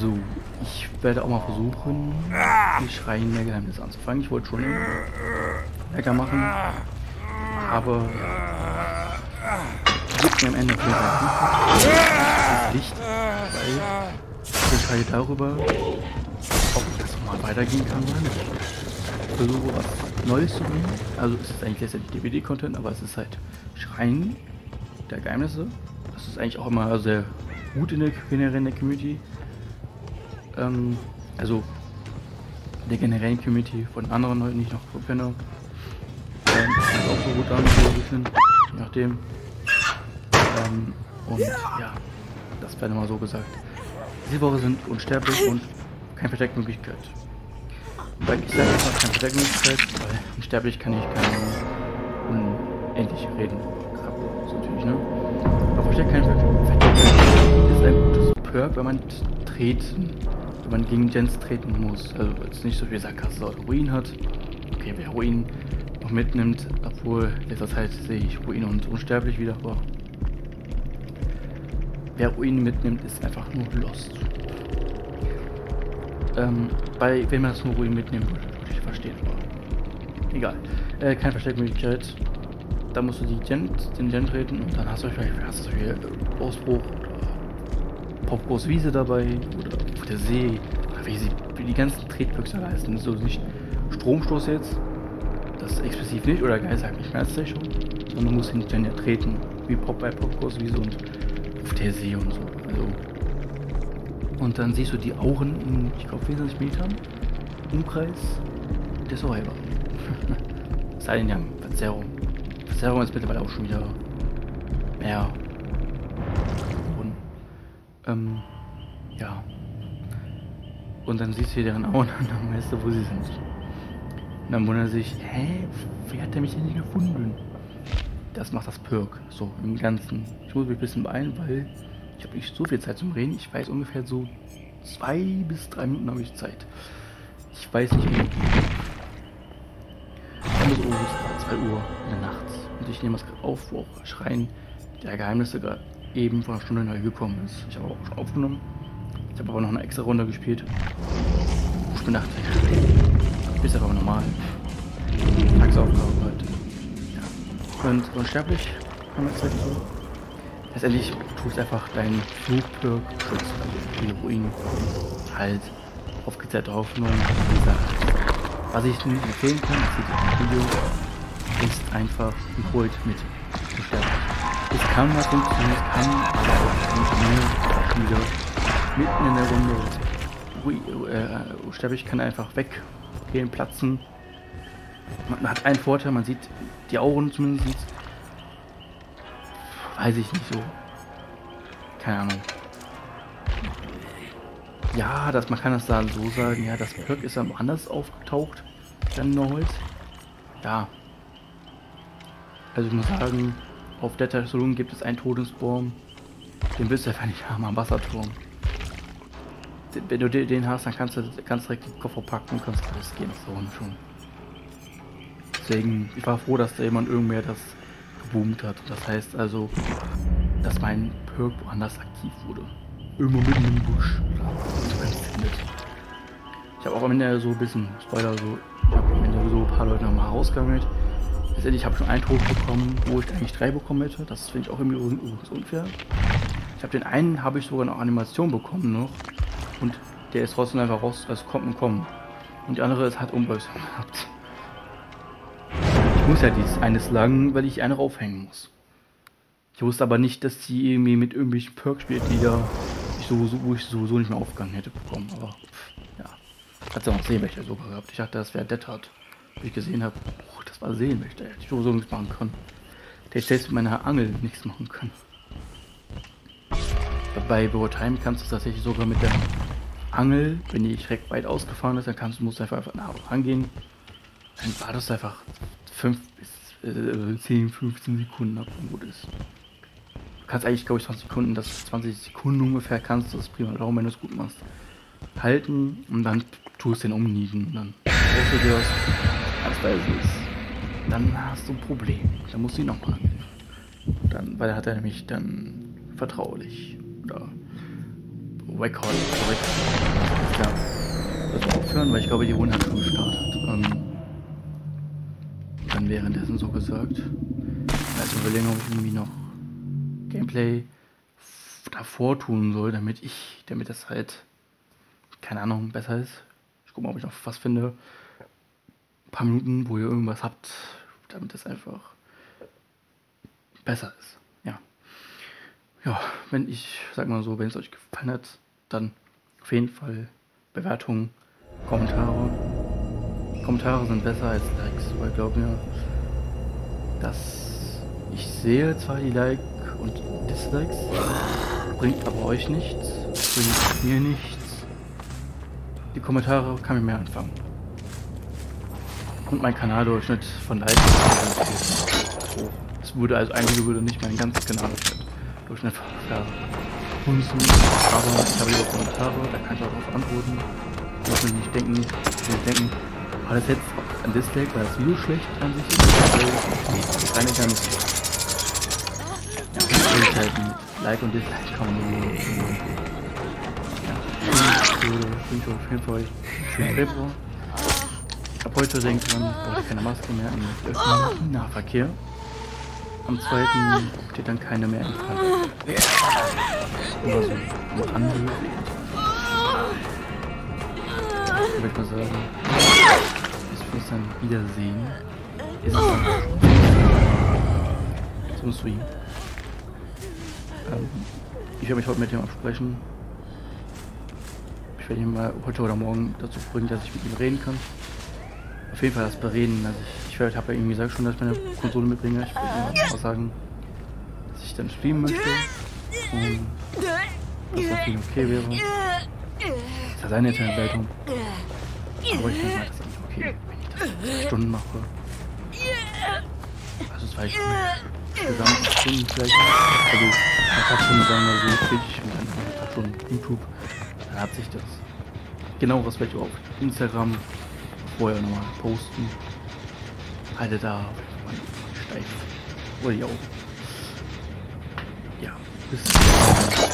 So, ich werde auch mal versuchen, die Schreien der Geheimnisse anzufangen. Ich wollte schon lecker machen, aber gibt mir am Ende das Licht, weil ich entscheide darüber, ob das mal weitergehen kann oder nicht. Ich versuche was Neues zu bringen. Also es ist eigentlich letztendlich DVD-Content, aber es ist halt Schreien der Geheimnisse. Das ist eigentlich auch immer sehr gut in der Community. Also der generellen Community von anderen Leuten, die ich noch kenne. Ist auch so gut an, so ein bisschen, je nachdem. Und ja, das wäre mal so gesagt. Diese Woche sind unsterblich und keine Versteckmöglichkeit. Weil ich sage einfach keine Versteckmöglichkeit, weil unsterblich kann ich keine unendlich reden. Das ist natürlich, ne? Aber Versteck keine Versteckmöglichkeit ist ein gutes Perk, wenn man treten, wenn man gegen Gens treten muss. Also jetzt nicht so viel Sackgasse oder Ruin hat. Okay, wer Ruin noch mitnimmt, obwohl letzter Zeit sehe ich Ruin und unsterblich wieder vor. Wer Ruin mitnimmt, ist einfach nur lost. Bei wenn man das nur Ruin mitnehmen würde, würde ich verstehen. Aber egal. Keine Versteckmöglichkeit. Da musst du den Gen treten und dann hast du vielleicht Ausbruch oder Popgroße Wiese dabei oder auf der See. Oder wie die ganzen Tretbüchse leisten. So nicht Stromstoß jetzt. Das ist expressiv nicht oder Geist halt nicht Schmerzzeichen. Sondern du musst den Gen ja treten. Wie bei Popgroße Wiese und auf der See und so. Also. Und dann siehst du die Auren in, ich glaube, 24 Metern Umkreis des Urheber. Silent Young, Verzerrung. Verzerrung ist mittlerweile auch schon wieder mehr. Und, ja. Und dann siehst du deren Auren und dann weißt du, wo sie sind. Und dann wundert sich, hä, wie hat der mich denn nicht gefunden? Das macht das Perk, so im Ganzen. Ich muss mich ein bisschen beeilen, weil ich habe nicht so viel Zeit zum Reden. Ich weiß ungefähr so 2 bis 3 Minuten habe ich Zeit. Ich weiß nicht, wie viel. Dann ist es 2 Uhr in der Nacht. Und ich nehme das gerade auf, wo auch Schreien der Geheimnisse gerade eben vor einer Stunde neu gekommen ist. Ich habe auch schon aufgenommen. Ich habe aber noch eine extra Runde gespielt. Ich bin nachts weg. Ist aber normal. Tagsaufgabe heute. Und unsterblich kann man es halt so. Letztendlich tust einfach deinen Flugperk Schutz, also die Ruinen halt aufgezählt drauf. Nur wie gesagt, was ich nicht empfehlen kann, das sieht ihr im Video, ist einfach ein Holt mit unsterblich. Es kann was funktionieren, es kann aber auch wieder mitten in der Runde. Unsterblich kann einfach weggehen, platzen. Man hat einen Vorteil, man sieht die Auren zumindest. Weiß ich nicht so. Keine Ahnung. Ja, dass man kann das dann so sagen. Ja, das Perk ist dann anders aufgetaucht. Dann noch Holz. Ja. Also ich muss sagen, auf der Tessalon gibt es einen Todesbaum. Den willst du einfach nicht haben am Wasserturm. Wenn du den hast, dann kannst du ganz direkt den Koffer packen und kannst rausgehen. So und schon. Deswegen, ich war froh, dass da jemand irgendwer das geboomt hat. Das heißt also, dass mein Perk woanders aktiv wurde. Irgendwo mitten im Busch. Ich habe auch am Ende so ein bisschen Spoiler, so, ich habe am Ende so ein paar Leute nochmal rausgegammelt. Letztendlich habe ich schon einen Tod bekommen, wo ich eigentlich 3 bekommen hätte. Das finde ich auch irgendwie übrigens unfair. Ich habe den einen, habe ich sogar noch Animation bekommen noch. Und der ist trotzdem einfach raus, als kommt und kommen. Und die andere ist halt unbeugsam gehabt. Ich muss ja dies eines lang, weil ich eine raufhängen muss. Ich wusste aber nicht, dass sie irgendwie mit irgendwelchen Perks spielt, die da wo ich sowieso nicht mehr aufgegangen hätte bekommen. Aber pff, ja, hat sie auch noch Seemächter sogar gehabt. Ich dachte, das wäre Deathard. Wie ich gesehen habe, oh, das war Seemächter. Hätte ich sowieso nichts machen können. Der hätte selbst mit meiner Angel nichts machen können. Bei Beurteilen kannst du es tatsächlich sogar mit der Angel, wenn die direkt weit ausgefahren ist, dann musst du einfach nah rangehen. Dann war das einfach 5 bis 10, 15 Sekunden ab, wo gut ist. Du kannst eigentlich, glaube ich, 20 Sekunden, das 20 Sekunden ungefähr kannst du das prima darum, wenn du es gut machst, halten und dann tust du den umnieten. Dann brauchst du dir was, als es ist. Dann hast du ein Problem. Dann musst du ihn nochmal angehen. Dann, weil er hat er nämlich dann vertraulich oder Wackhold zurück. Ist klar. Das muss aufhören, weil ich glaube, die Runde hat schon gestartet. Dann währenddessen so gesagt. Also überlegen, ob ich irgendwie noch Gameplay davor tun soll, damit das halt, keine Ahnung, besser ist. Ich gucke mal, ob ich noch was finde. Ein paar Minuten, wo ihr irgendwas habt, damit das einfach besser ist. Ja, wenn es euch gefallen hat, dann auf jeden Fall Bewertungen, Kommentare. Kommentare sind besser als Likes, weil glaub mir, dass ich sehe zwar die Like und Dislikes, bringt aber euch nichts, bringt mir nichts. Die Kommentare kann ich mehr anfangen. Und mein Kanaldurchschnitt von Likes. Es würde also eigentlich nicht mein ganzes Kanaldurchschnitt. Aber ich habe lieber Kommentare, da kann ich auch drauf antworten. Ich muss mir nicht denken, war das jetzt ein Dislike, war das Video schlecht an sich? Keine Möglichkeit. Ja, Like und Dislike kann man nur. Ich wünsche euch für euch schönen Februar. Ab heute denkt man, brauche ich keine Maske mehr im Nahverkehr. Am 2. steht dann keine mehr im Fall. Oder so. Nur anhören. Ich würde mal sagen, bis wir uns dann wiedersehen. Ist es dann zum Stream. Ich werde mich heute mit ihm absprechen. Ich werde ihn mal heute oder morgen dazu bringen, dass ich mit ihm reden kann. Auf jeden Fall das Bereden. Also ich habe ja irgendwie gesagt schon, dass ich meine Konsole mitbringe. Ich würde auch sagen, dass ich dann streamen möchte. Und dass das nicht okay wäre. Das ist ja seine Entscheidung. Aber ich denke mal, das ist nicht okay, wenn ich das 2 Stunden mache. Also 2 Stunden. Insgesamt 2 Stunden vielleicht. Also man kann schon sagen, also ich mit einem Tag schon YouTube. Dann hat sich das. Genau, was werde ich auf Instagram vorher nochmal posten. Halte da steif. Oder die Augen. Ja, bis dann.